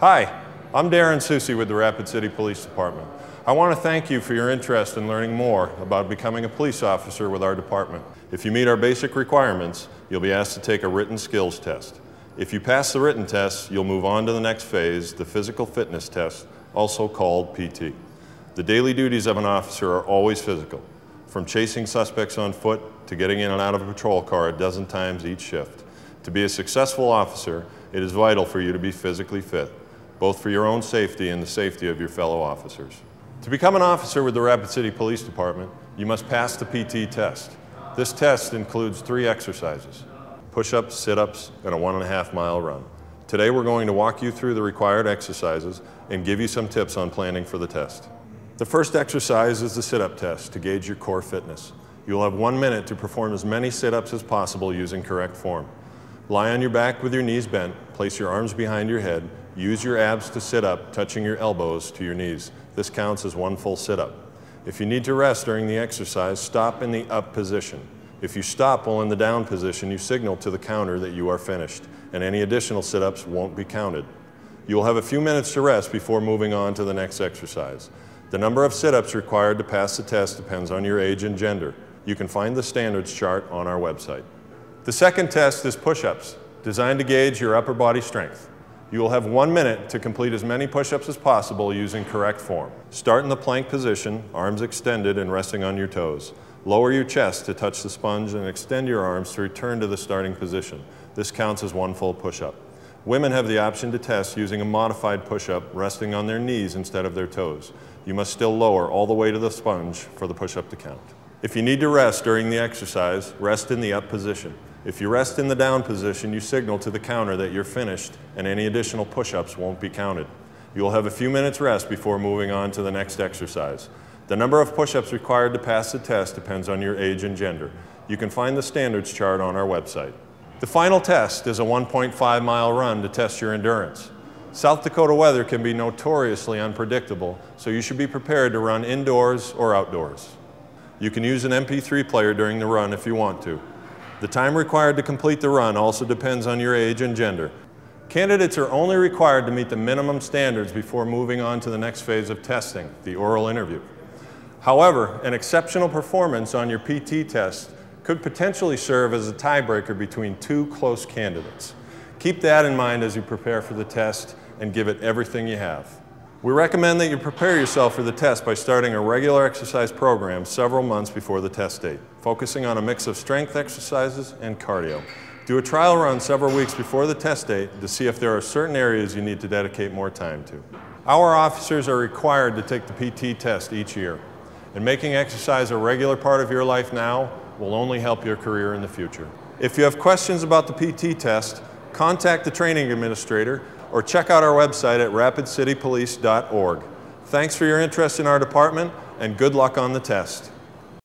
Hi, I'm Darren Soucy with the Rapid City Police Department. I want to thank you for your interest in learning more about becoming a police officer with our department. If you meet our basic requirements, you'll be asked to take a written skills test. If you pass the written test, you'll move on to the next phase, the physical fitness test, also called PT. The daily duties of an officer are always physical, from chasing suspects on foot to getting in and out of a patrol car a dozen times each shift. To be a successful officer, it is vital for you to be physically fit, both for your own safety and the safety of your fellow officers. To become an officer with the Rapid City Police Department, you must pass the PT test. This test includes 3 exercises: push-ups, sit-ups, and a 1.5-mile run. Today we're going to walk you through the required exercises and give you some tips on planning for the test. The first exercise is the sit-up test to gauge your core fitness. You'll have 1 minute to perform as many sit-ups as possible using correct form. Lie on your back with your knees bent, place your arms behind your head, use your abs to sit up, touching your elbows to your knees. This counts as 1 full sit-up. If you need to rest during the exercise, stop in the up position. If you stop while in the down position, you signal to the counter that you are finished, and any additional sit-ups won't be counted. You will have a few minutes to rest before moving on to the next exercise. The number of sit-ups required to pass the test depends on your age and gender. You can find the standards chart on our website. The second test is push-ups, designed to gauge your upper body strength. You will have 1 minute to complete as many push-ups as possible using correct form. Start in the plank position, arms extended and resting on your toes. Lower your chest to touch the sponge and extend your arms to return to the starting position. This counts as 1 full push-up. Women have the option to test using a modified push-up, resting on their knees instead of their toes. You must still lower all the way to the sponge for the push-up to count. If you need to rest during the exercise, rest in the up position. If you rest in the down position, you signal to the counter that you're finished and any additional push-ups won't be counted. You'll have a few minutes rest before moving on to the next exercise. The number of push-ups required to pass the test depends on your age and gender. You can find the standards chart on our website. The final test is a 1.5-mile run to test your endurance. South Dakota weather can be notoriously unpredictable, so you should be prepared to run indoors or outdoors. You can use an MP3 player during the run if you want to. The time required to complete the run also depends on your age and gender. Candidates are only required to meet the minimum standards before moving on to the next phase of testing, the oral interview. However, an exceptional performance on your PT test could potentially serve as a tiebreaker between 2 close candidates. Keep that in mind as you prepare for the test and give it everything you have. We recommend that you prepare yourself for the test by starting a regular exercise program several months before the test date, focusing on a mix of strength exercises and cardio. Do a trial run several weeks before the test date to see if there are certain areas you need to dedicate more time to. Our officers are required to take the PT test each year, and making exercise a regular part of your life now will only help your career in the future. If you have questions about the PT test, contact the training administrator or check out our website at rapidcitypolice.org. Thanks for your interest in our department and good luck on the test.